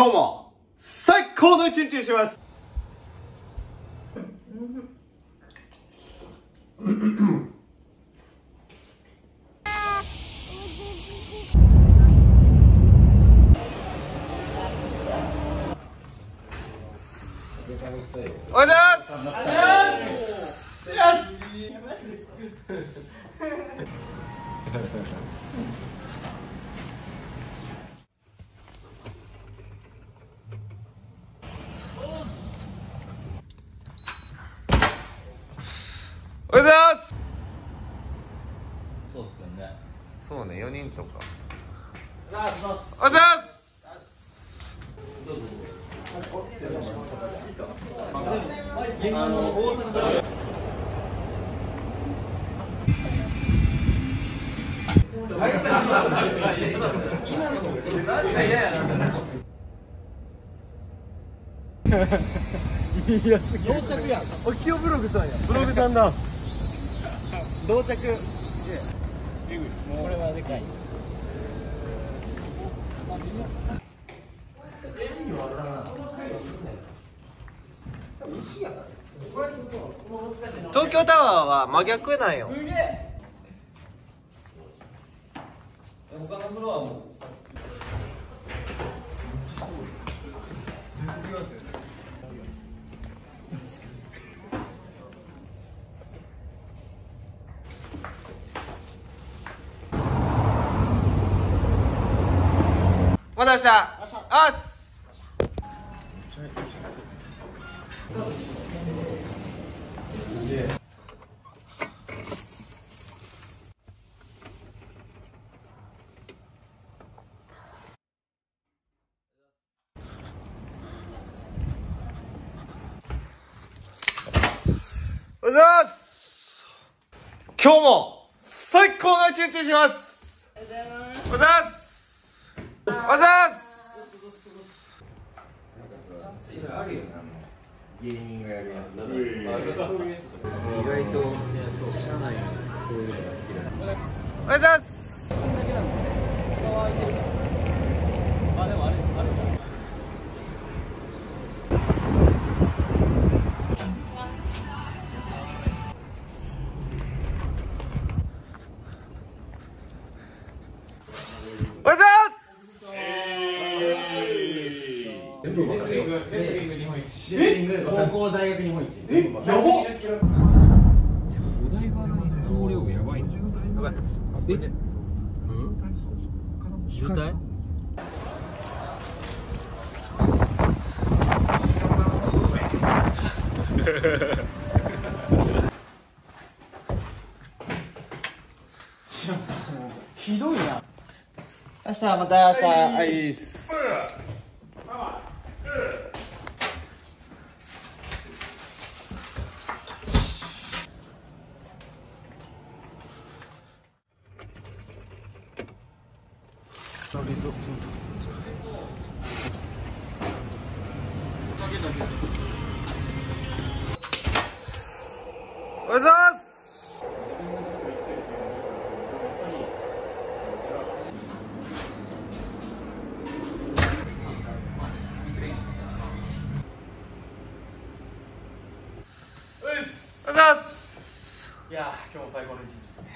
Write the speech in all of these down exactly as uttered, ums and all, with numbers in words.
今日も最高の一日にします。おはようございます。おはようございます。おはようございます。そうですね。そうね、四人とか。おはようございます。おはようございます。どうぞ。あの大阪から今のいやすげえ到着やん。おきよブログさんや。ブログさんだ。到着。これはでかい。東京タワーは真逆なんよ。また明日。あっ。おはようございます。今日も最高の一日にします。おはようございます。おはようございます。あるよな、芸人がやるやつ。意外と知らないよね、そういうのが好きだ。おはようございます。こんだけなんで空いてるから。あ、でもあれあれだ。高校大学日本一。え、やばっ。でもお台場の校了やばいんじゃない？え？うん？渋滞？ひどいな。明日また明日。はい。そうそうそうそう。おはようございます。おはようございます。いやー、今日も最高の一日ですね。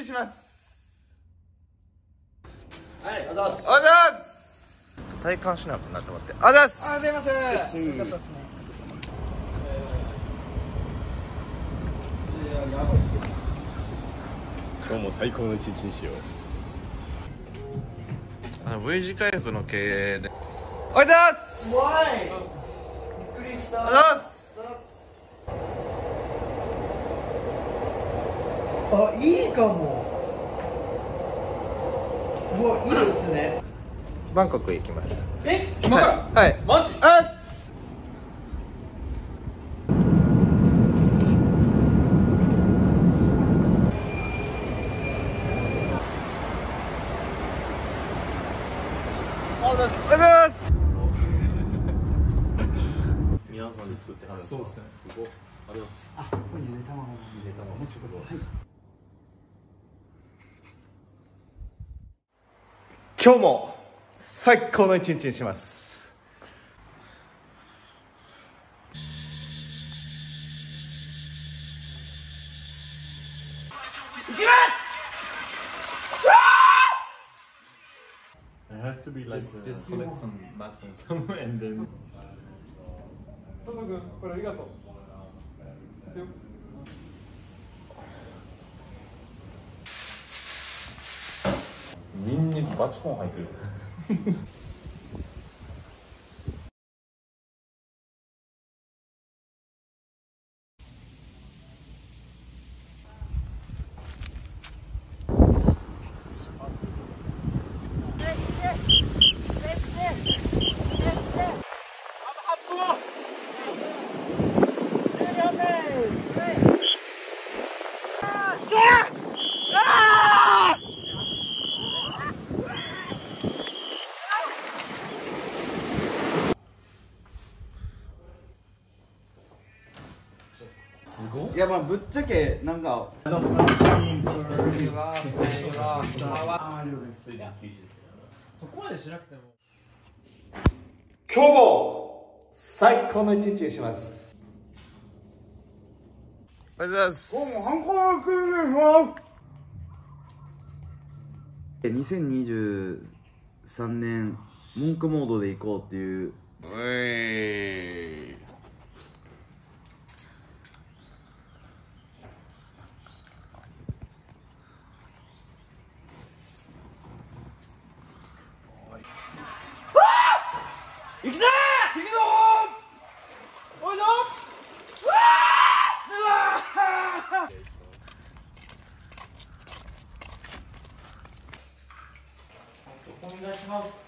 します。はい、おはようございます。おはようございます。ちょっと体感しなくなって思って。おはようございます。おはようございます。よかったですね。いや、やばい。今日も最高の一日にしよう。あの V 字回復の経営で。おはようございます。びっくりした。おはようございます。あ、いいかも。うわ、いいっすね。バンコク行きます。え、今から。はい。はい、マジ。あっす。おはようございます。皆さんで作ってはるんですか。そうですね。すごい。あります。あ、これゆで卵。ゆで卵。すごい。今日も最高の一日にします。To be like just, just collect some mud from somewhere and then. Ninniki bachkon haikuru.いやまあぶっちゃけなんかあのそこまでしなくても今日も最高の一日にします。ありがとうございます。にせんにじゅうさんねん文句モードで行こうっていううい行くぞ行くぞーおいぞうわーお願いします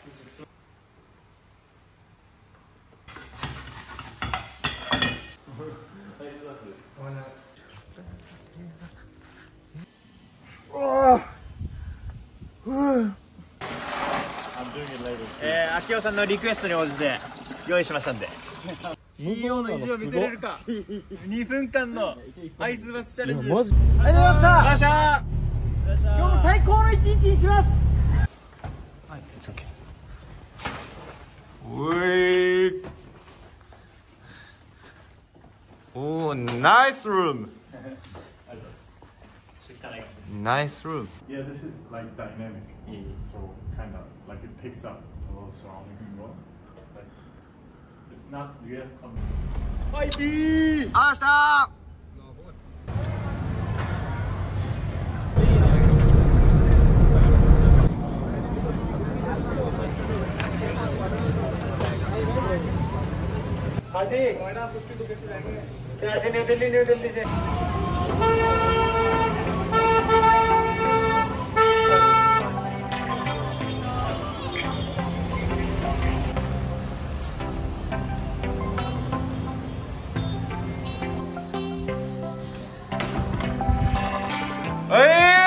明夫さんのリクエストに応じて用意しましたんで シーイーオー の意地を見せれるかにふんかんのアイスバスチャレンジです。ありがとうございました。今日も最高の一日にします。はい、It's okay。 おーいおー、ナイスルーム。ありがとうございます。ちょっと汚い感じです。ナイスルーム。 Yeah, this is like dynamic, so kind of like it picks up surroundings as well. Like it's not you have come. Fighty! Asta! Fighty! New Delhi, New Delhi. Hey!